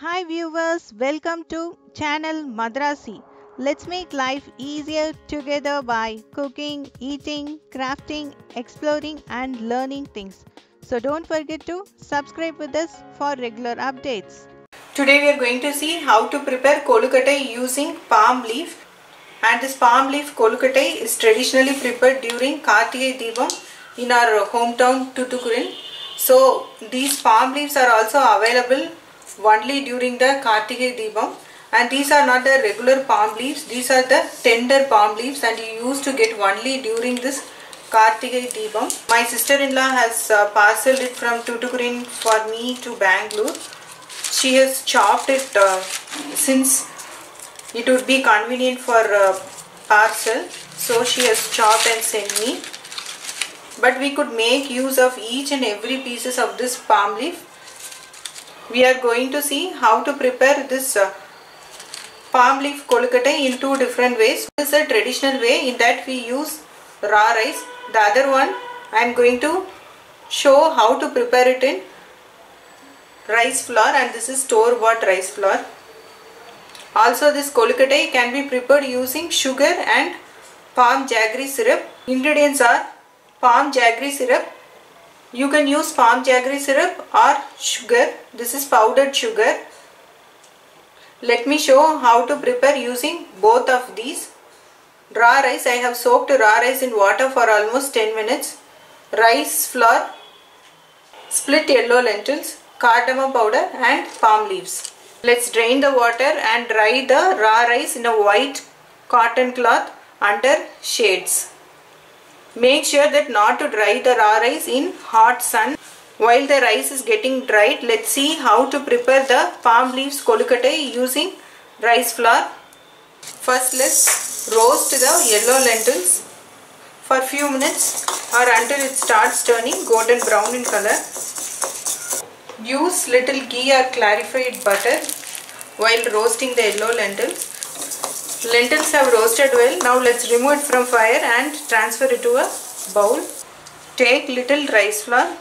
Hi viewers, welcome to channel Madrasi. Let's make life easier together by cooking, eating, crafting, exploring and learning things. So don't forget to subscribe with us for regular updates. Today we are going to see how to prepare kolukattai using palm leaf. And this palm leaf kolukattai is traditionally prepared during Karthigai Deepam in our hometown Thoothukudi. So these palm leaves are also available only during the Karthigai Deepam, and these are not the regular palm leaves, these are the tender palm leaves and you used to get only during this Karthigai Deepam. My sister-in-law has parceled it from Thoothukudi for me to Bangalore. She has chopped it since it would be convenient for parcel, so she has chopped and sent me. But we could make use of each and every pieces of this palm leaf. We are going to see how to prepare this palm leaf kolukattai in two different ways. This is a traditional way in that we use raw rice. The other one I am going to show how to prepare it in rice flour, and this is store-bought rice flour. Also this kolukattai can be prepared using sugar and palm jaggery syrup. Ingredients are palm jaggery syrup. You can use palm jaggery syrup or sugar. This is powdered sugar. Let me show how to prepare using both of these. Raw rice, I have soaked raw rice in water for almost 10 minutes. Rice flour, split yellow lentils, cardamom powder and palm leaves. Let's drain the water and dry the raw rice in a white cotton cloth under shades. Make sure that not to dry the raw rice in hot sun. While the rice is getting dried, let's see how to prepare the palm leaves kolukattai using rice flour. First, let's roast the yellow lentils for few minutes or until it starts turning golden brown in color. Use little ghee or clarified butter while roasting the yellow lentils. Lentils have roasted well. Now let's remove it from fire and transfer it to a bowl. Take little rice flour,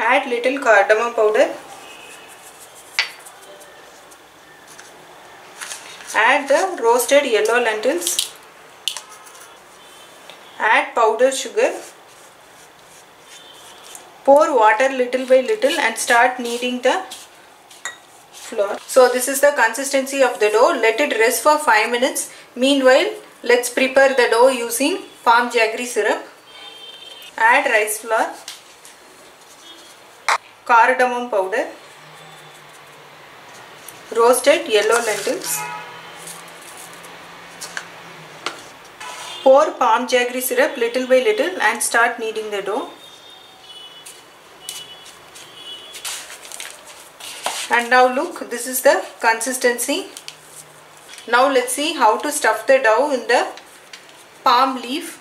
add little cardamom powder, add the roasted yellow lentils, add powdered sugar, pour water little by little and start kneading the flour. So this is the consistency of the dough. Let it rest for 5 minutes. Meanwhile, let's prepare the dough using palm jaggery syrup. Add rice flour, cardamom powder, roasted yellow lentils. Pour palm jaggery syrup little by little and start kneading the dough. And now look, this is the consistency. Now let's see how to stuff the dough in the palm leaf.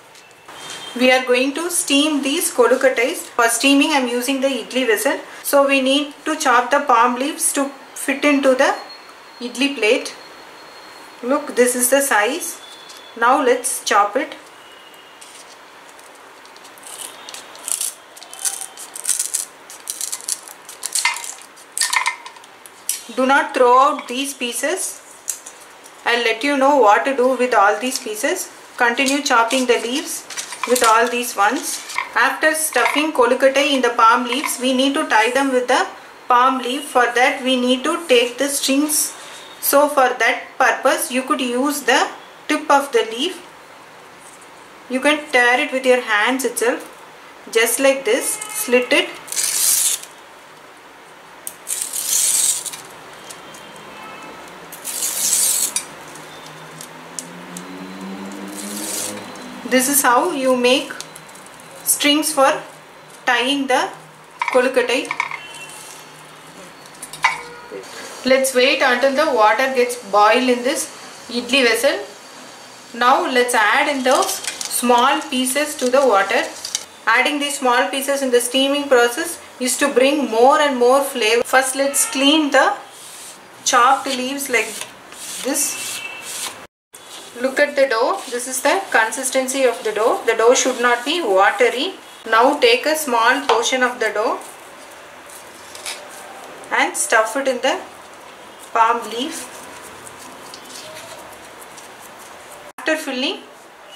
We are going to steam these kolukattais. For steaming I am using the idli vessel. So we need to chop the palm leaves to fit into the idli plate. Look, this is the size. Now let's chop it. Do not throw out these pieces. I'll let you know what to do with all these pieces. Continue chopping the leaves with all these ones. After stuffing kolukattai in the palm leaves, we need to tie them with the palm leaf. For that we need to take the strings. So for that purpose you could use the tip of the leaf. You can tear it with your hands itself. Just like this, slit it. This is how you make strings for tying the kolukattai. Let's wait until the water gets boiled in this idli vessel. Now let's add in those small pieces to the water. Adding these small pieces in the steaming process is to bring more and more flavor. First let's clean the chopped leaves like this. Look at the dough. This is the consistency of the dough. The dough should not be watery. Now take a small portion of the dough and stuff it in the palm leaf. After filling,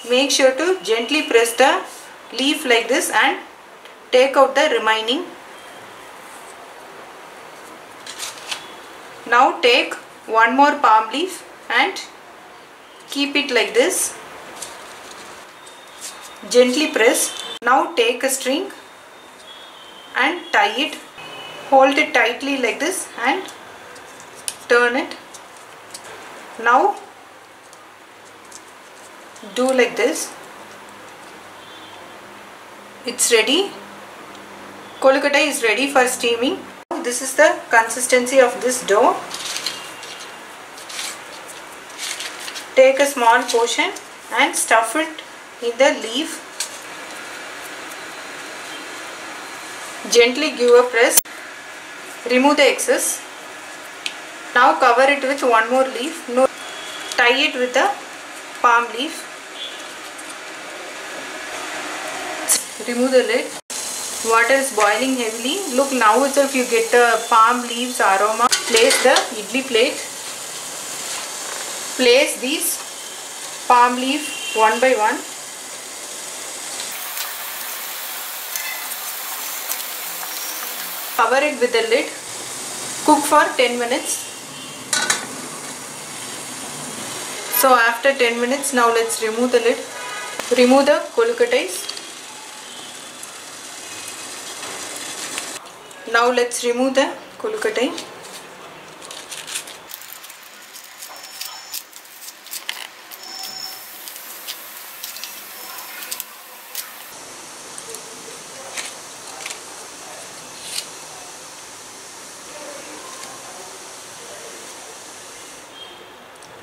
make sure to gently press the leaf like this and take out the remaining. Now take one more palm leaf and keep it like this. Gently press. Now take a string and tie it. Hold it tightly like this and turn it. Now do like this. It's ready. Kolukattai is ready for steaming. This is the consistency of this dough. Take a small portion and stuff it in the leaf. Gently give a press. Remove the excess. Now cover it with one more leaf. No, tie it with the palm leaf. Remove the lid. Water is boiling heavily. Look, now itself you get the palm leaves aroma. Place the idli plate. Place these palm leaf one by one. Cover it with the lid. Cook for 10 minutes. So after 10 minutes, now let's remove the lid. Remove the kolukattais. Now let's remove the kolukattai.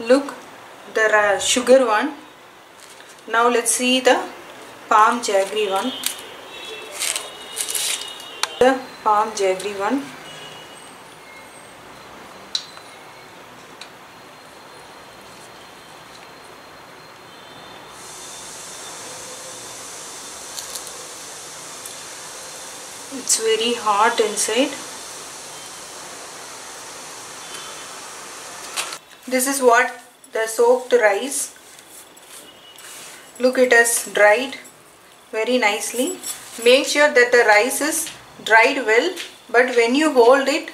Look, the sugar one. Now let's see the palm jaggery one. The palm jaggery one. It's very hot inside. This is what the soaked rice. Look, it has dried very nicely. Make sure that the rice is dried well, but when you hold it,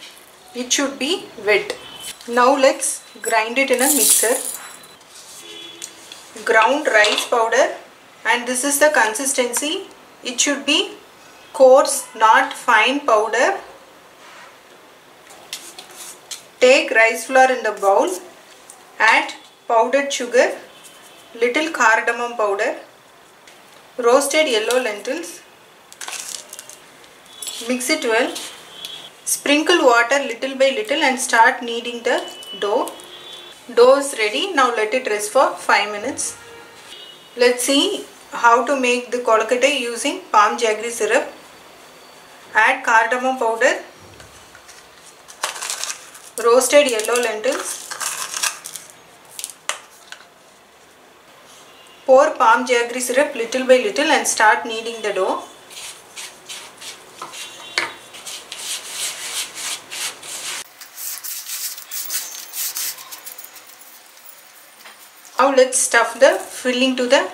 it should be wet. Now let's grind it in a mixer. Ground rice powder, and this is the consistency. It should be coarse, not fine powder. Take rice flour in the bowl. Add powdered sugar, little cardamom powder, roasted yellow lentils. Mix it well. Sprinkle water little by little and start kneading the dough. Dough is ready. Now let it rest for 5 minutes. Let's see how to make the kolukattai using palm jaggery syrup. Add cardamom powder, roasted yellow lentils. Pour palm jaggery syrup little by little and start kneading the dough. Now let's stuff the filling to the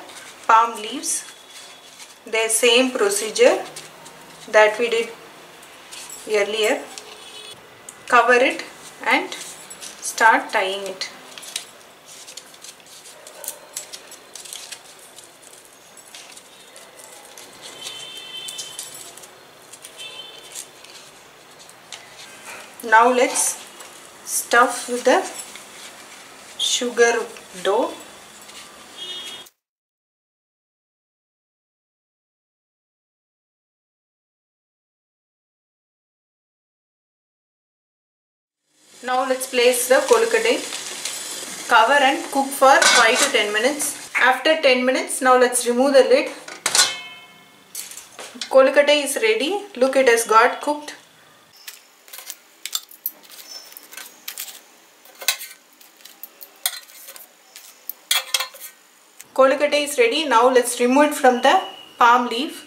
palm leaves. The same procedure that we did earlier. Cover it and start tying it. Now let's stuff with the sugar dough. Now let's place the kolukattai. Cover and cook for 5 to 10 minutes. After 10 minutes, now let's remove the lid. Kolukattai is ready. Look, it has got cooked. Kolukattai is ready. Now let's remove it from the palm leaf.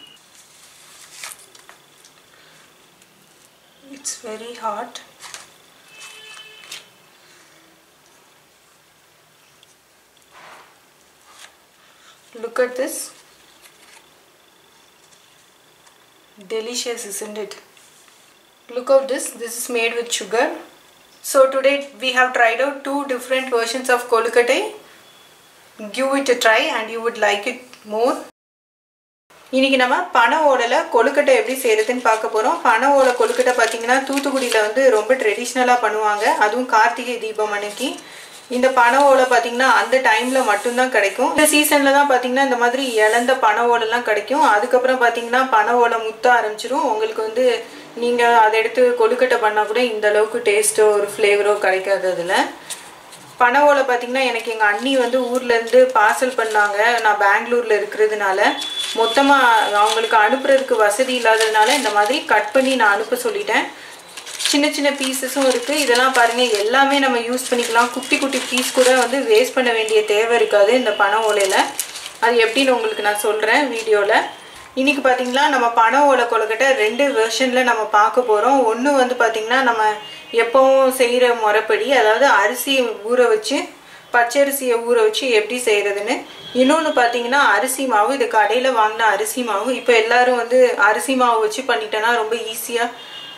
It's very hot. Look at this. Delicious, isn't it? Look at this. This is made with sugar. So today we have tried out two different versions of Kolukattai. Give it a try and you would like it more. இன்னைக்கு நம்ம பன ஓலையில கொழுக்கட்டை எப்படி செய்யறதுன்னு பார்க்க போறோம். பன ஓலை கொழுக்கட்டை பார்த்தீங்கன்னா தூத்துக்குடியில் வந்து ரொம்ப ட்ரெடிஷ்னலாக பண்ணுவாங்க, அதுவும் கார்த்திகை தீபம் அன்னைக்கு. இந்த பன ஓலை பார்த்தீங்கன்னா அந்த டைம்ல மட்டும்தான் கிடைக்கும். இந்த சீசன்ல தான் பார்த்தீங்கன்னா இந்த மாதிரி இழந்த பன ஓலைலாம் கிடைக்கும். அதுக்கப்புறம் பார்த்தீங்கன்னா பன ஓலை முத்த ஆரம்பிச்சிடும். உங்களுக்கு வந்து நீங்கள் அதை எடுத்து கொழுக்கட்டை பண்ணால் கூட இந்த அளவுக்கு டேஸ்ட்டோ ஒரு ஃப்ளேவரோ கிடைக்காது. அதில் பன ஓலை பார்த்தீங்கன்னா எனக்கு எங்கள் அண்ணி வந்து ஊர்லேருந்து பார்சல் பண்ணாங்க. நான் பெங்களூரில் இருக்கிறதுனால மொத்தமாக அவங்களுக்கு அனுப்புறதுக்கு வசதி இல்லாததுனால இந்த மாதிரி கட் பண்ணி நான் அனுப்ப சொல்லிட்டேன். சின்ன சின்ன பீஸஸும் இருக்குது. இதெல்லாம் பாருங்கள், எல்லாமே நம்ம யூஸ் பண்ணிக்கலாம். குட்டி குட்டி பீஸ் கூட வந்து வேஸ்ட் பண்ண வேண்டிய தேவை இருக்காது இந்த பன ஓலையில். அது எப்படின்னு உங்களுக்கு நான் சொல்கிறேன் வீடியோவில். இன்றைக்கி பார்த்திங்கன்னா நம்ம பன ஓலை கொழுக்கட்டை ரெண்டு வெர்ஷனில் நம்ம பார்க்க போகிறோம். ஒன்று வந்து பார்த்திங்கன்னா நம்ம எப்போவும் செய்கிற முறைப்படி, அதாவது அரிசியை ஊற வச்சு பச்சரிசியை ஊற வச்சு எப்படி செய்கிறதுன்னு. இன்னொன்று பார்த்திங்கன்னா அரிசி மாவு. இது கடையில் வாங்கின அரிசி மாவு. இப்போ எல்லோரும் வந்து அரிசி மாவு வச்சு பண்ணிட்டேன்னா ரொம்ப ஈஸியாக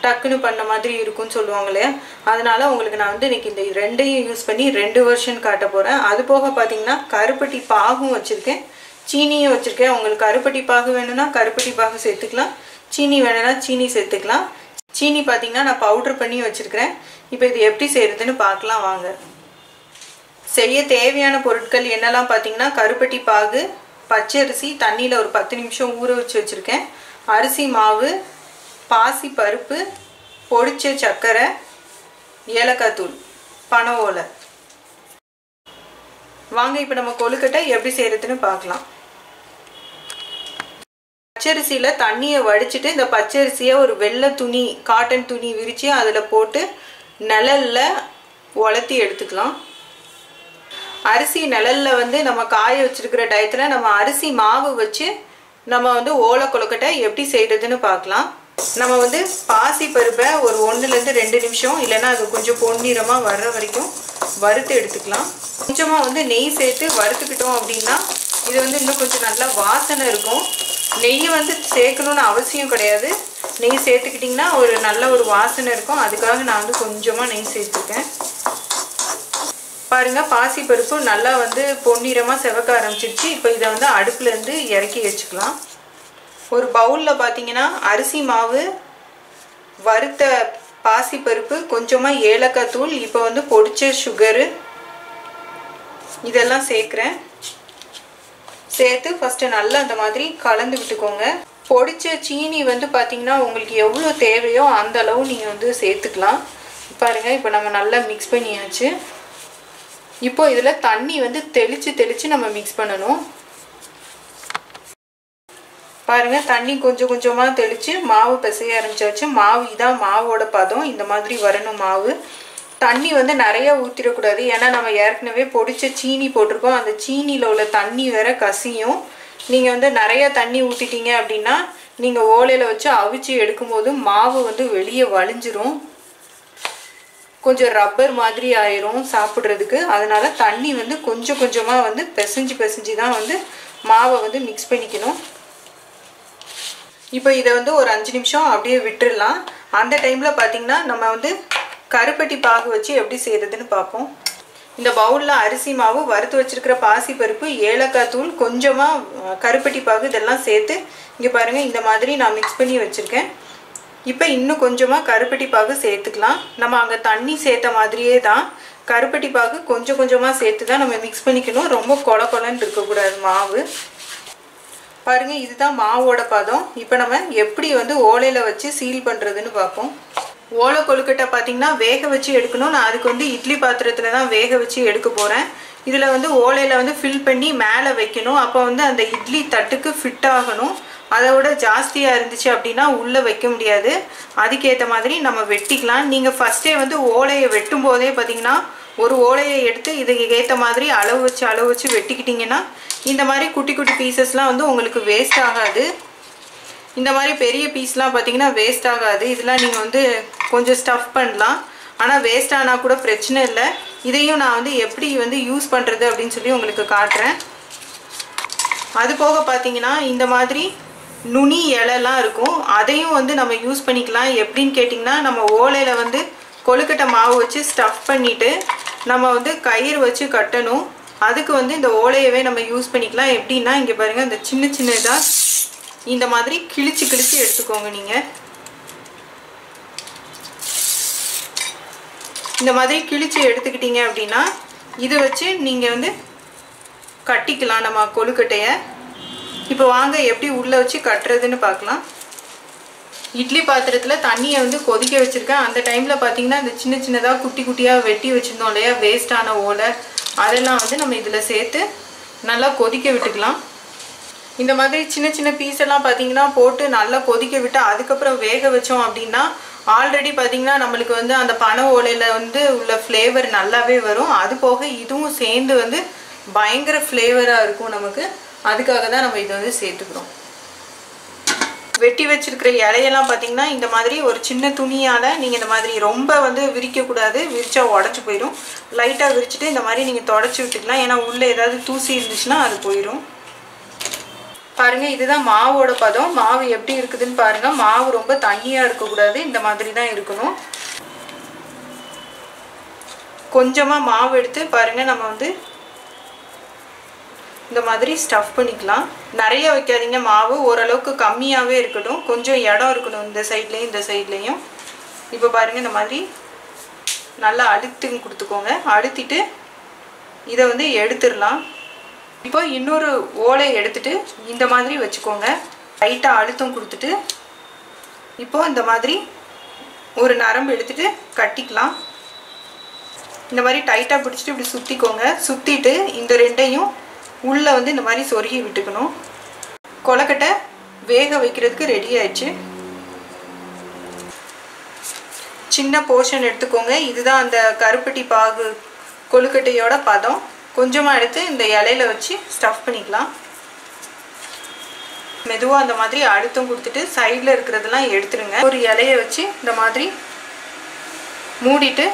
டக்குன்னு பண்ண மாதிரி இருக்குன்னு சொல்லுவாங்களே, அதனால் உங்களுக்கு நான் வந்து இன்றைக்கி இந்த ரெண்டையும் யூஸ் பண்ணி ரெண்டு வெர்ஷன் காட்ட போகிறேன். அது போக பார்த்திங்கன்னா கருப்பட்டி பாகும் வச்சுருக்கேன், சீனியும் வச்சுருக்கேன். உங்களுக்கு கருப்பட்டி பாகு வேணும்னா கருப்பட்டி பாகு சேர்த்துக்கலாம், சீனி வேணும்னா சீனி சேர்த்துக்கலாம். சீனி பார்த்தீங்கன்னா நான் பவுட்ரு பண்ணி வச்சுருக்கிறேன். இப்போ இது எப்படி செய்கிறதுன்னு பார்க்கலாம் வாங்க. செய்ய தேவையான பொருட்கள் என்னெல்லாம் பார்த்தீங்கன்னா கருப்பட்டி பாகு, பச்சரிசி தண்ணியில் ஒரு 10 நிமிஷம் ஊற வச்சு வச்சுருக்கேன், அரிசி மாவு, பாசி பருப்பு, பொடிச்ச சர்க்கரை, ஏலக்காய் தூள், பன ஓலை. வாங்க இப்போ நம்ம கொழுக்கட்டை எப்படி செய்கிறதுன்னு பார்க்கலாம். பச்சரிசியில் தண்ணியை வடிச்சிட்டு இந்த பச்சரிசியை ஒரு வெள்ளை துணி, காட்டன் துணி விரித்து அதில் போட்டு நிழலில் உலர்த்தி எடுத்துக்கலாம். அரிசி நிழலில் வந்து நம்ம காய வச்சுருக்கிற டயத்தில் நம்ம அரிசி மாவு வச்சு நம்ம வந்து ஓலை கொழுக்கட்டை எப்படி செய்கிறதுன்னு பார்க்கலாம். நம்ம வந்து பாசி பருப்பை ஒரு 1-2 நிமிஷம் இல்லைன்னா அது கொஞ்சம் பொன்னிறமாக வர்ற வரைக்கும் வறுத்து எடுத்துக்கலாம். கொஞ்சமாக வந்து நெய் சேர்த்து வறுத்துக்கிட்டோம் அப்படின்னா இது வந்து இன்னும் கொஞ்சம் நல்லா வாசனை இருக்கும். நெய் வந்து சேர்க்கணும்னு அவசியம் கிடையாது. நெய் சேர்த்துக்கிட்டிங்கன்னா ஒரு நல்ல ஒரு வாசனை இருக்கும். அதுக்காக நான் வந்து கொஞ்சமாக நெய் சேர்த்துருக்கேன். பாருங்கள், பாசி பருப்பும் நல்லா வந்து பொன்னிறமாக செவக்க ஆரம்பிச்சிருச்சு. இப்போ இதை வந்து அடுப்புலேருந்து இறக்கி வச்சுக்கலாம். ஒரு பவுலில் பார்த்தீங்கன்னா அரிசி மாவு, வறுத்த பாசி பருப்பு, கொஞ்சமாக ஏலக்காய் தூள், இப்போ வந்து பொடிச்ச சுகரு, இதெல்லாம் சேர்க்குறேன். சேர்த்து ஃபஸ்ட்டு நல்லா அந்த மாதிரி கலந்து விட்டுக்கோங்க. பொடிச்ச சீனி வந்து பார்த்திங்கன்னா உங்களுக்கு எவ்வளோ தேவையோ அந்த அளவு நீங்கள் வந்து சேர்த்துக்கலாம். பாருங்கள், இப்போ நம்ம நல்லா மிக்ஸ் பண்ணியாச்சு. இப்போது இதில் தண்ணி வந்து தெளித்து தெளித்து நம்ம மிக்ஸ் பண்ணணும். பாருங்கள், தண்ணி கொஞ்சம் கொஞ்சமாக தெளித்து மாவு பிசைய ஆரம்பிச்சாச்சு. மாவு இதான் மாவோட பதம். இந்த மாதிரி வரணும் மாவு. தண்ணி வந்து நிறையா ஊற்றிடக்கூடாது, ஏன்னா நம்ம ஏற்கனவே பொடிச்ச சீனி போட்டிருக்கோம். அந்த சீனியில் உள்ள தண்ணி வேற கசியும். நீங்கள் வந்து நிறையா தண்ணி ஊற்றிட்டீங்க அப்படின்னா நீங்கள் ஓலையில் வச்சு அவிச்சு எடுக்கும்போது மாவு வந்து வெளியே வலிஞ்சிரும், கொஞ்சம் ரப்பர் மாதிரி ஆயிரும் சாப்பிட்றதுக்கு. அதனால் தண்ணி வந்து கொஞ்சம் கொஞ்சமாக வந்து பிசைஞ்சு தான் வந்து மாவை வந்து மிக்ஸ் பண்ணிக்கணும். இப்போ இதை வந்து ஒரு 5 நிமிஷம் அப்படியே விட்டுடலாம். அந்த டைமில் பார்த்திங்கன்னா நம்ம வந்து கருப்பட்டி பாகு வச்சு எப்படி செய்கிறதுன்னு பார்ப்போம். இந்த பவுலில் அரிசி மாவு, வறுத்து வச்சுருக்கிற பாசி பருப்பு, ஏலக்காய் தூள், கொஞ்சமாக கருப்பட்டி பாகு, இதெல்லாம் சேர்த்து இங்கே பாருங்கள் இந்த மாதிரி நான் மிக்ஸ் பண்ணி வச்சுருக்கேன். இப்போ இன்னும் கொஞ்சமாக கருப்பட்டி பாகு சேர்த்துக்கலாம். நம்ம அங்கே தண்ணி சேர்த்த மாதிரியே தான் கருப்பட்டி பாகு கொஞ்சம் கொஞ்சமாக சேர்த்து தான் நம்ம மிக்ஸ் பண்ணிக்கணும். ரொம்ப கொலன்னு இருக்கக்கூடாது மாவு. பாருங்கள், இதுதான் மாவோட பதம். இப்போ நம்ம எப்படி வந்து ஓலையில் வச்சு சீல் பண்ணுறதுன்னு பார்ப்போம். ஓலை கொழுக்கட்டை பார்த்திங்கன்னா வேக வச்சு எடுக்கணும். நான் அதுக்கு வந்து இட்லி பாத்திரத்தில் தான் வேக வச்சு எடுக்க போகிறேன். இதில் வந்து ஓலையில் வந்து ஃபில் பண்ணி மேலே வைக்கணும். அப்போ வந்து அந்த இட்லி தட்டுக்கு ஃபிட் ஆகணும். அதை விட ஜாஸ்தியாக இருந்துச்சு அப்படின்னா உள்ளே வைக்க முடியாது. அதுக்கேற்ற மாதிரி நம்ம வெட்டிக்கலாம். நீங்கள் ஃபஸ்ட்டே வந்து ஓலையை வெட்டும் போதே பார்த்திங்கன்னா ஒரு ஓலையை எடுத்து இதுக்கு ஏற்ற மாதிரி அளவு வச்சு வெட்டிக்கிட்டிங்கன்னா இந்த மாதிரி குட்டி குட்டி பீசஸ்லாம் வந்து உங்களுக்கு வேஸ்ட் ஆகாது. இந்த மாதிரி பெரிய பீஸ்லாம் பார்த்திங்கன்னா வேஸ்ட் ஆகாது. இதெல்லாம் நீங்கள் வந்து கொஞ்சம் ஸ்டஃப் பண்ணலாம். ஆனால் வேஸ்ட் ஆனால் கூட பிரச்சனை இல்லை. இதையும் நான் வந்து எப்படி வந்து யூஸ் பண்ணுறது அப்படின்னு சொல்லி உங்களுக்கு காட்டுறேன். அது போக பார்த்தீங்கன்னா இந்த மாதிரி நுனி இலைலாம் இருக்கும், அதையும் வந்து நம்ம யூஸ் பண்ணிக்கலாம். எப்படின்னு கேட்டிங்கன்னா, நம்ம ஓலையில் வந்து கொழுக்கட்டை மாவு வச்சு ஸ்டஃப் பண்ணிவிட்டு நம்ம வந்து கயிறு வச்சு கட்டணும். அதுக்கு வந்து இந்த ஓலையவே நம்ம யூஸ் பண்ணிக்கலாம். எப்படின்னா, இங்கே பாருங்கள், இந்த சின்ன சின்னதாக இந்த மாதிரி கிழிச்சு கிழிச்சு எடுத்துக்கோங்க. நீங்கள் இந்த மாதிரி கிழிச்சு எடுத்துக்கிட்டீங்க அப்படின்னா இதை வச்சு நீங்கள் வந்து கட்டிக்கலாம் நம்ம கொழுக்கட்டையை. இப்போ வாங்க எப்படி உள்ளே வச்சு கட்டுறதுன்னு பார்க்கலாம். இட்லி பாத்திரத்தில் தண்ணியை வந்து கொதிக்க வச்சுருக்கேன். அந்த டைமில் பார்த்திங்கன்னா இந்த சின்ன சின்னதாக குட்டி குட்டியாக வெட்டி வச்சுருந்தோம் இல்லையா, வேஸ்டான ஓலை, அதெல்லாம் வந்து நம்ம இதில் சேர்த்து நல்லா கொதிக்க விட்டுக்கலாம். இந்த மாதிரி சின்ன சின்ன பீஸெல்லாம் பார்த்திங்கன்னா போட்டு நல்லா கொதிக்க விட்டு அதுக்கப்புறம் வேக வச்சோம் அப்படின்னா ஆல்ரெடி பார்த்திங்கன்னா நம்மளுக்கு வந்து அந்த பனை ஓலையில் வந்து உள்ள ஃப்ளேவர் நல்லாவே வரும். அது போக இதுவும் சேர்ந்து வந்து பயங்கர ஃப்ளேவராக இருக்கும் நமக்கு. அதுக்காக தான் நம்ம இதை வந்து சேர்த்துக்கிறோம். வெட்டி வச்சிருக்கிற இலையெல்லாம் பார்த்திங்கன்னா இந்த மாதிரி ஒரு சின்ன துணியால் நீங்கள் இந்த மாதிரி ரொம்ப வந்து விரிக்கக்கூடாது, விரித்தா உடச்சி போயிடும். லைட்டாக விரிச்சிட்டு இந்த மாதிரி நீங்கள் தொடச்சி விட்டுக்கலாம். ஏன்னா உள்ளே ஏதாவது தூசி இருந்துச்சுன்னா அது போயிடும். பாருங்கள், இதுதான் மாவோட பதம். மாவு எப்படி இருக்குதுன்னு பாருங்கள். மாவு ரொம்ப தண்ணியாக இருக்கக்கூடாது, இந்த மாதிரி தான் இருக்கணும். கொஞ்சமாக மாவு எடுத்து பாருங்கள், நம்ம வந்து இந்த மாதிரி ஸ்டஃப் பண்ணிக்கலாம். நிறைய வைக்காதீங்க மாவு, ஓரளவுக்கு கம்மியாகவே இருக்கட்டும். கொஞ்சம் இடம் இருக்கணும் இந்த சைட்லேயும் இந்த சைட்லேயும். இப்போ பாருங்கள், இந்த மாதிரி நல்லா அழுத்து கொடுத்துக்கோங்க. அழுத்திட்டு இதை வந்து எடுத்துடலாம். இப்போ இன்னொரு ஓலை எடுத்துட்டு இந்த மாதிரி வச்சுக்கோங்க. லைட்டாக அழுத்தம் கொடுத்துட்டு இப்போ இந்த மாதிரி ஒரு நரம்பு எடுத்துகிட்டு கட்டிக்கலாம். இந்த மாதிரி டைட்டாக பிடிச்சிட்டு இப்படி சுற்றிக்கோங்க. சுற்றிட்டு இந்த ரெண்டையும் உள்ளே வந்து இந்த மாதிரி சொருகி விட்டுக்கணும். கொழுக்கட்டை வேக வைக்கிறதுக்கு ரெடி ஆயிடுச்சு. சின்ன போர்ஷன் எடுத்துக்கோங்க. இதுதான் அந்த கருப்பட்டி பாகு கொழுக்கட்டையோட பதம். கொஞ்சமாக எடுத்து இந்த இலையில வச்சு ஸ்டஃப் பண்ணிக்கலாம். மெதுவாக அந்த மாதிரி அழுத்தம் கொடுத்துட்டு சைடில் இருக்கிறதெல்லாம் எடுத்துடுங்க. ஒரு இலையை வச்சு இந்த மாதிரி மூடிட்டு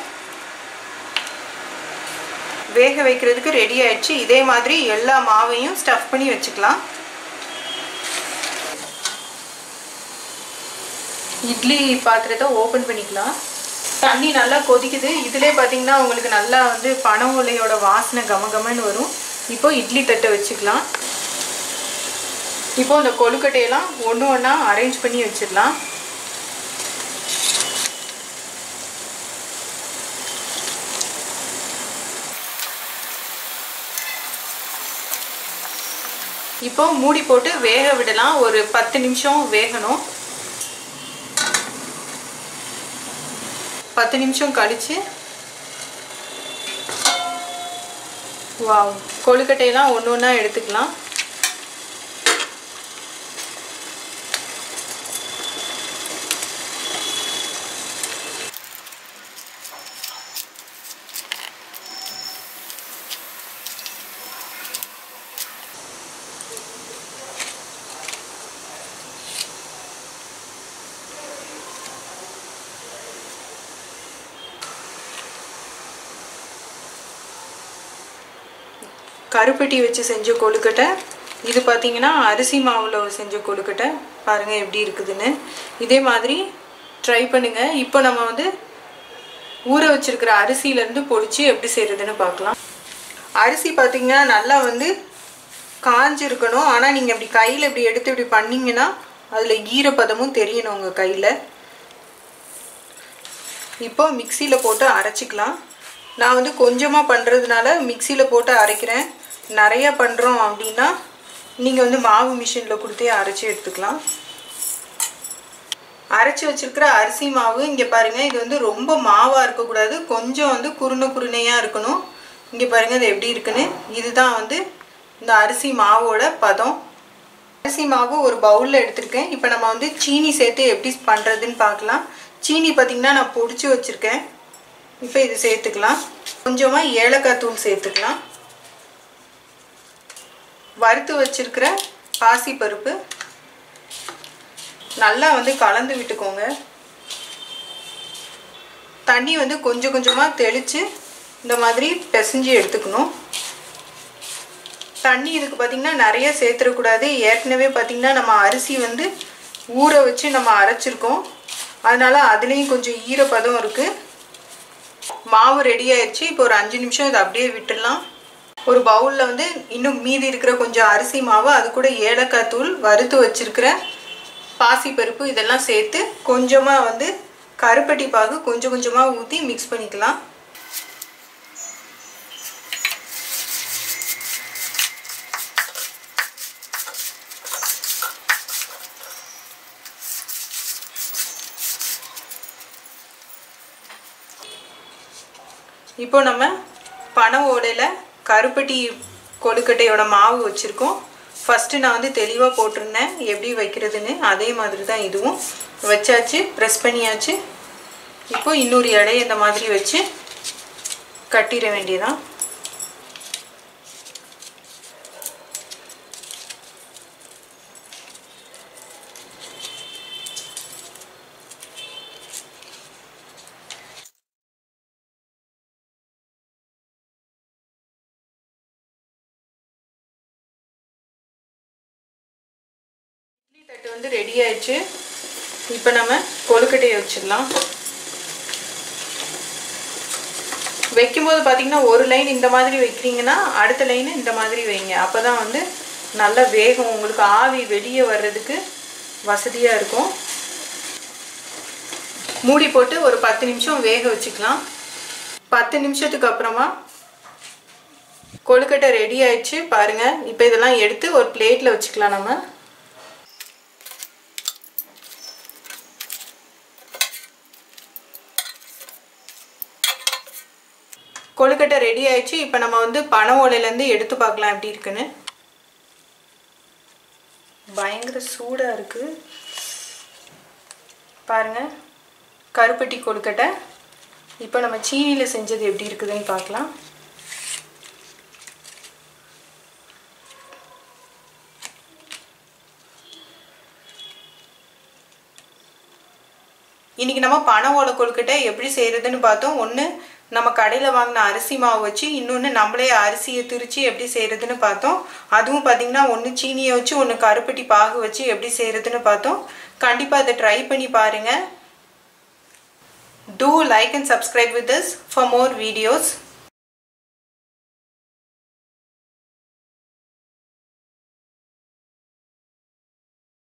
வேக வைக்கிறதுக்கு ரெடி ஆயிடுச்சு. இதே மாதிரி எல்லா மாவையும் ஸ்டஃப் பண்ணி வச்சுக்கலாம். இட்லி பாத்திரத்தை ஓப்பன் பண்ணிக்கலாம். தண்ணி நல்லா கொதிக்குது. இதுலேயே பார்த்தீங்கன்னா உங்களுக்கு நல்லா வந்து பனை ஓலையோட வாசனை கமகமன்னு வரும். இப்போ இட்லி தட்டை வச்சுக்கலாம். இப்போ இந்த கொழுக்கட்டையெல்லாம் ஒன்று ஒன்றா அரேஞ்ச் பண்ணி வச்சிடலாம். இப்போ மூடி போட்டு வேக விடலாம். ஒரு 10 நிமிஷம் வேகணும். 10 நிமிஷம் கழிச்சு கொழுக்கட்டையெல்லாம் ஒன்று ஒன்றா எடுத்துக்கலாம். கருப்பட்டி வச்சு செஞ்ச கொழுக்கட்டை இது பார்த்திங்கன்னா அரிசி மாவில் செஞ்ச கொழுக்கட்டை. பாருங்கள் எப்படி இருக்குதுன்னு. இதே மாதிரி ட்ரை பண்ணுங்கள். இப்போ நம்ம வந்து ஊற வச்சுருக்கிற அரிசியிலேருந்து பொடிச்சு எப்படி செய்கிறதுன்னு பார்க்கலாம். அரிசி பார்த்திங்கன்னா நல்லா வந்து காஞ்சிருக்கணும். ஆனால் நீங்கள் இப்படி கையில் இப்படி எடுத்து இப்படி பண்ணிங்கன்னா அதில் ஈரப்பதமும் தெரியணும் உங்கள் கையில். இப்போ மிக்சியில் போட்டு அரைச்சிக்கலாம். நான் வந்து கொஞ்சமாக பண்ணுறதுனால மிக்சியில் போட்டு அரைக்கிறேன். நிறையா பண்ணுறோம் அப்படின்னா நீங்கள் வந்து மாவு மிஷினில் கொடுத்தே அரைச்சி எடுத்துக்கலாம். அரைச்சி வச்சுருக்கிற அரிசி மாவு இங்கே பாருங்கள், இது வந்து ரொம்ப மாவாக இருக்கக்கூடாது, கொஞ்சம் வந்து குருணையாக இருக்கணும். இங்கே பாருங்கள் இது எப்படி இருக்குன்னு. இதுதான் வந்து இந்த அரிசி மாவோட பதம். அரிசி மாவு ஒரு பவுலில் எடுத்துருக்கேன். இப்போ நம்ம வந்து சீனி சேர்த்து எப்படி பண்ணுறதுன்னு பார்க்கலாம். சீனி பார்த்திங்கன்னா நான் பொடிச்சு வச்சுருக்கேன். இப்போ இது சேர்த்துக்கலாம். கொஞ்சமாக ஏலக்காய் தூள் சேர்த்துக்கலாம். வறுத்து வச்சுருக்கிற பாசி பருப்பு நல்லா வந்து கலந்து விட்டுக்கோங்க. தண்ணி வந்து கொஞ்சம் கொஞ்சமாக தெளித்து இந்த மாதிரி பிசைஞ்சு எடுத்துக்கணும். தண்ணி இதுக்கு பார்த்திங்கன்னா நிறைய சேர்த்துடக்கூடாது. ஏற்கனவே பார்த்திங்கன்னா நம்ம அரிசி வந்து ஊற வச்சு நம்ம அரைச்சிருக்கோம், அதனால் அதுலேயும் கொஞ்சம் ஈரப்பதம் இருக்குது. மாவு ரெடி ஆயிடுச்சு. இப்போ ஒரு 5 நிமிஷம் இதை அப்படியே விட்டுடலாம். ஒரு பவுலில் வந்து இன்னும் மீதி இருக்கிற கொஞ்சம் அரிசி மாவு, அது கூட ஏலக்காய் தூள், வறுத்து வச்சுருக்கிற பாசிப்பருப்பு இதெல்லாம் சேர்த்து கொஞ்சமாக வந்து கருப்பட்டி பாகு கொஞ்சம் கொஞ்சமாக ஊற்றி மிக்ஸ் பண்ணிக்கலாம். இப்போ நம்ம பனை ஓலையில் கருப்பட்டி கொழுக்கட்டையோட மாவு வச்சுருக்கோம். ஃபஸ்ட்டு நான் வந்து தெளிவாக போட்டிருந்தேன் எப்படி வைக்கிறதுன்னு, அதே மாதிரி தான் இதுவும் வச்சாச்சு, ப்ரெஸ் பண்ணியாச்சு. இப்போது இன்னொரு இலையை இந்த மாதிரி வச்சு கட்டிட வேண்டியதான். தட்டு வந்து ரெடி ஆயிடுச்சு. இப்போ நம்ம கொழுக்கட்டையை வச்சிடலாம். வைக்கும்போது பார்த்தீங்கன்னா ஒரு லைன் இந்த மாதிரி வைக்கிறீங்கன்னா அடுத்த லைன் இந்த மாதிரி வைங்க. அப்போ தான் வந்து நல்லா வேகம், உங்களுக்கு ஆவி வெளியே வர்றதுக்கு வசதியாக இருக்கும். மூடி போட்டு ஒரு 10 நிமிஷம் வேக வச்சுக்கலாம். 10 நிமிஷத்துக்கு அப்புறமா கொழுக்கட்டை ரெடி ஆயிடுச்சு பாருங்கள். இப்போ இதெல்லாம் எடுத்து ஒரு பிளேட்டில் வச்சுக்கலாம். நம்ம கொழுக்கட்டை ரெடி ஆயிடுச்சு. இப்போ நம்ம வந்து பனை ஓலையிலேருந்து எடுத்து பார்க்கலாம் எப்படி இருக்குன்னு. பயங்கர சூடாக இருக்குது பாருங்கள் கருப்பட்டி கொழுக்கட்டை. இப்போ நம்ம சீனியில் செஞ்சது எப்படி இருக்குதுன்னு பார்க்கலாம். இன்றைக்கி நம்ம பனை ஓலை கொழுக்கட்டை எப்படி செய்கிறதுன்னு பார்த்தோம். ஒன்று நம்ம கடையில் வாங்கின அரிசி மாவு வச்சு, இன்னொன்று நம்மளே அரிசியை திரித்து எப்படி செய்கிறதுன்னு பார்த்தோம். அதுவும் பார்த்திங்கன்னா ஒன்று சீனியை வச்சு, ஒன்று கருப்பட்டி பாகு வச்சு எப்படி செய்கிறதுன்னு பார்த்தோம். கண்டிப்பாக அதை ட்ரை பண்ணி பாருங்கள். Do like and subscribe with us for more videos.